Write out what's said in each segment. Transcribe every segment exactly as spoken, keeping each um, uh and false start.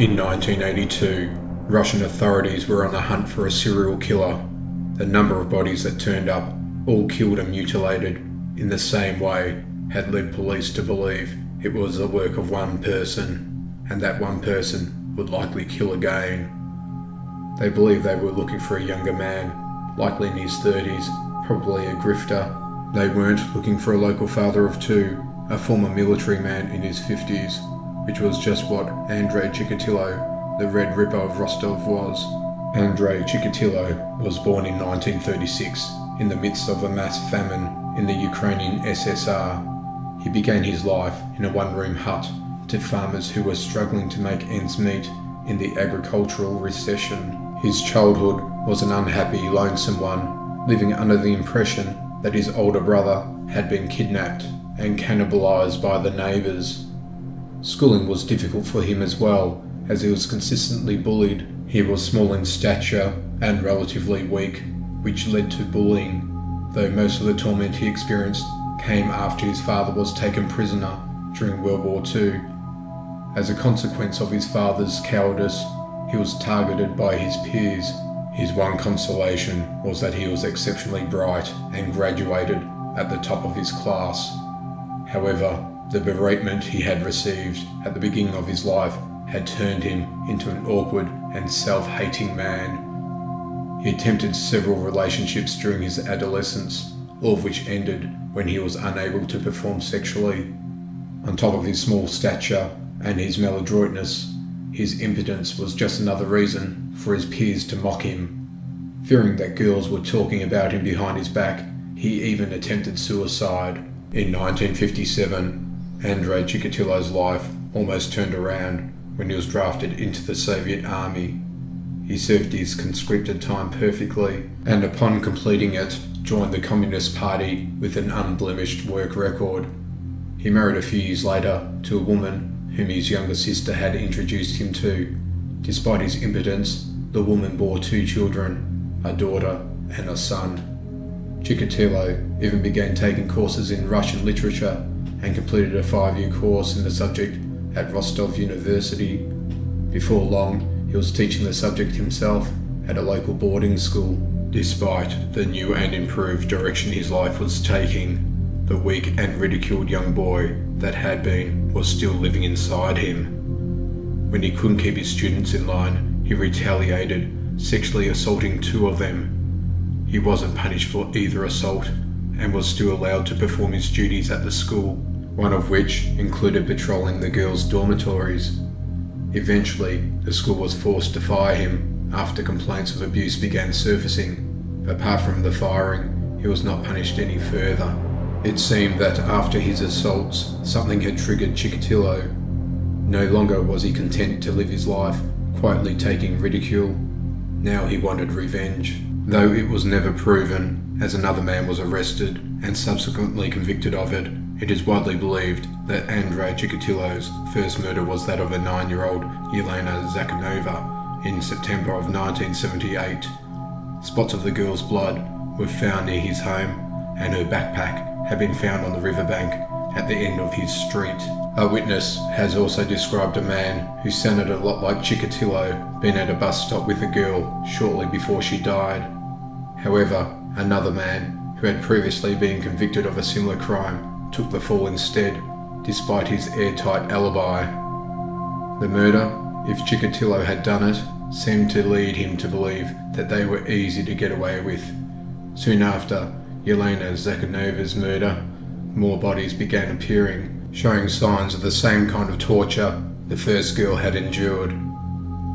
In nineteen eighty-two, Russian authorities were on the hunt for a serial killer. The number of bodies that turned up, all killed and mutilated, in the same way, had led police to believe it was the work of one person, and that one person would likely kill again. They believed they were looking for a younger man, likely in his thirties, probably a grifter. They weren't looking for a local father of two, a former military man in his fifties, which was just what Andrei Chikatilo, the Red Ripper of Rostov, was. Andrei Chikatilo was born in nineteen thirty-six, in the midst of a mass famine in the Ukrainian S S R. He began his life in a one-room hut to farmers who were struggling to make ends meet in the agricultural recession. His childhood was an unhappy, lonesome one, living under the impression that his older brother had been kidnapped and cannibalized by the neighbors. Schooling was difficult for him as well, as he was consistently bullied. He was small in stature and relatively weak, which led to bullying, though most of the torment he experienced came after his father was taken prisoner during World War Two. As a consequence of his father's cowardice, he was targeted by his peers. His one consolation was that he was exceptionally bright and graduated at the top of his class. However, the beratement he had received at the beginning of his life had turned him into an awkward and self-hating man. He attempted several relationships during his adolescence, all of which ended when he was unable to perform sexually. On top of his small stature and his maladroitness, his impotence was just another reason for his peers to mock him. Fearing that girls were talking about him behind his back, he even attempted suicide. In nineteen fifty-seven, Andrei Chikatilo's life almost turned around when he was drafted into the Soviet army. He served his conscripted time perfectly, and upon completing it, joined the Communist Party with an unblemished work record. He married a few years later to a woman whom his younger sister had introduced him to. Despite his impotence, the woman bore two children, a daughter and a son. Chikatilo even began taking courses in Russian literature and completed a five-year course in the subject at Rostov University. Before long, he was teaching the subject himself at a local boarding school. Despite the new and improved direction his life was taking, the weak and ridiculed young boy that had been was still living inside him. When he couldn't keep his students in line, he retaliated, sexually assaulting two of them. He wasn't punished for either assault and was still allowed to perform his duties at the school, one of which included patrolling the girls' dormitories. Eventually, the school was forced to fire him after complaints of abuse began surfacing. Apart from the firing, he was not punished any further. It seemed that after his assaults, something had triggered Chikatilo. No longer was he content to live his life, quietly taking ridicule. Now he wanted revenge. Though it was never proven, as another man was arrested and subsequently convicted of it, it is widely believed that Andrei Chikatilo's first murder was that of a nine-year-old Lena Zakotnova in September of nineteen seventy-eight. Spots of the girl's blood were found near his home, and her backpack had been found on the riverbank at the end of his street. A witness has also described a man who sounded a lot like Chikatilo being at a bus stop with a girl shortly before she died. However, another man who had previously been convicted of a similar crime took the fall instead, despite his airtight alibi. The murder, if Chikatilo had done it, seemed to lead him to believe that they were easy to get away with. Soon after Yelena Zakotnova's murder, more bodies began appearing, showing signs of the same kind of torture the first girl had endured.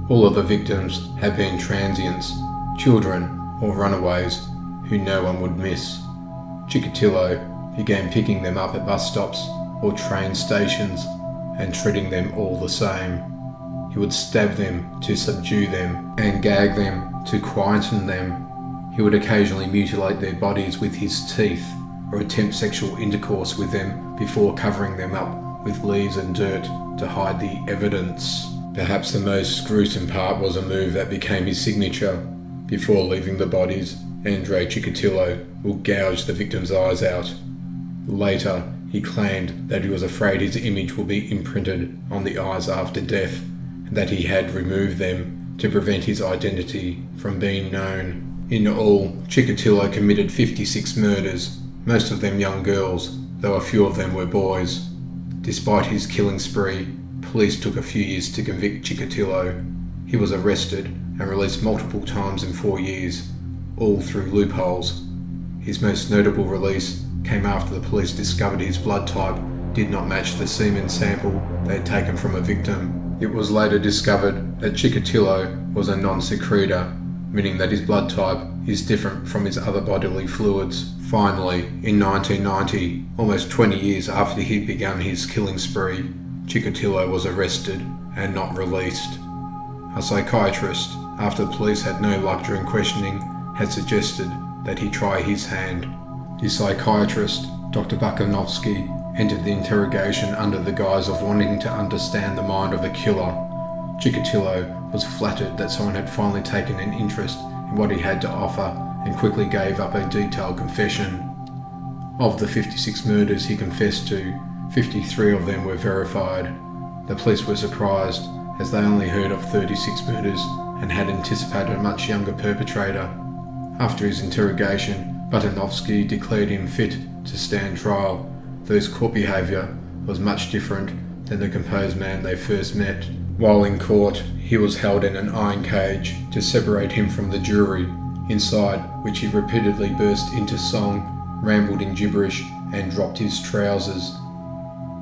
All of the victims had been transients, children or runaways who no one would miss. Chikatilo began picking them up at bus stops or train stations and treating them all the same. He would stab them to subdue them and gag them to quieten them. He would occasionally mutilate their bodies with his teeth or attempt sexual intercourse with them before covering them up with leaves and dirt to hide the evidence. Perhaps the most gruesome part was a move that became his signature. Before leaving the bodies, Andrei Chikatilo would gouge the victim's eyes out. Later, he claimed that he was afraid his image will be imprinted on the eyes after death, and that he had removed them to prevent his identity from being known. In all, Chikatilo committed fifty-six murders, most of them young girls, though a few of them were boys. Despite his killing spree, police took a few years to convict Chikatilo. He was arrested and released multiple times in four years, all through loopholes. His most notable release came after the police discovered his blood type did not match the semen sample they had taken from a victim. It was later discovered that Chikatilo was a non-secretor, meaning that his blood type is different from his other bodily fluids. Finally, in nineteen ninety, almost twenty years after he'd begun his killing spree, Chikatilo was arrested and not released. A psychiatrist, after the police had no luck during questioning, had suggested that he try his hand. His psychiatrist, Doctor Bukhanovsky, entered the interrogation under the guise of wanting to understand the mind of a killer. Chikatilo was flattered that someone had finally taken an interest in what he had to offer and quickly gave up a detailed confession. Of the fifty-six murders he confessed to, fifty-three of them were verified. The police were surprised, as they only heard of thirty-six murders and had anticipated a much younger perpetrator. After his interrogation, Bukhanovsky declared him fit to stand trial, though his court behaviour was much different than the composed man they first met. While in court, he was held in an iron cage to separate him from the jury, inside which he repeatedly burst into song, rambled in gibberish, and dropped his trousers.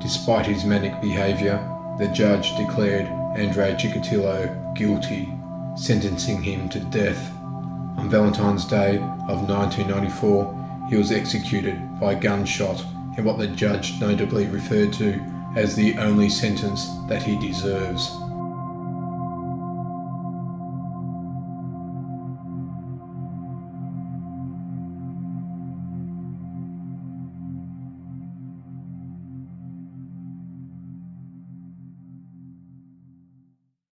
Despite his manic behaviour, the judge declared Andrei Chikatilo guilty, sentencing him to death. On Valentine's Day of nineteen ninety-four, he was executed by gunshot in what the judge notably referred to as the only sentence that he deserves.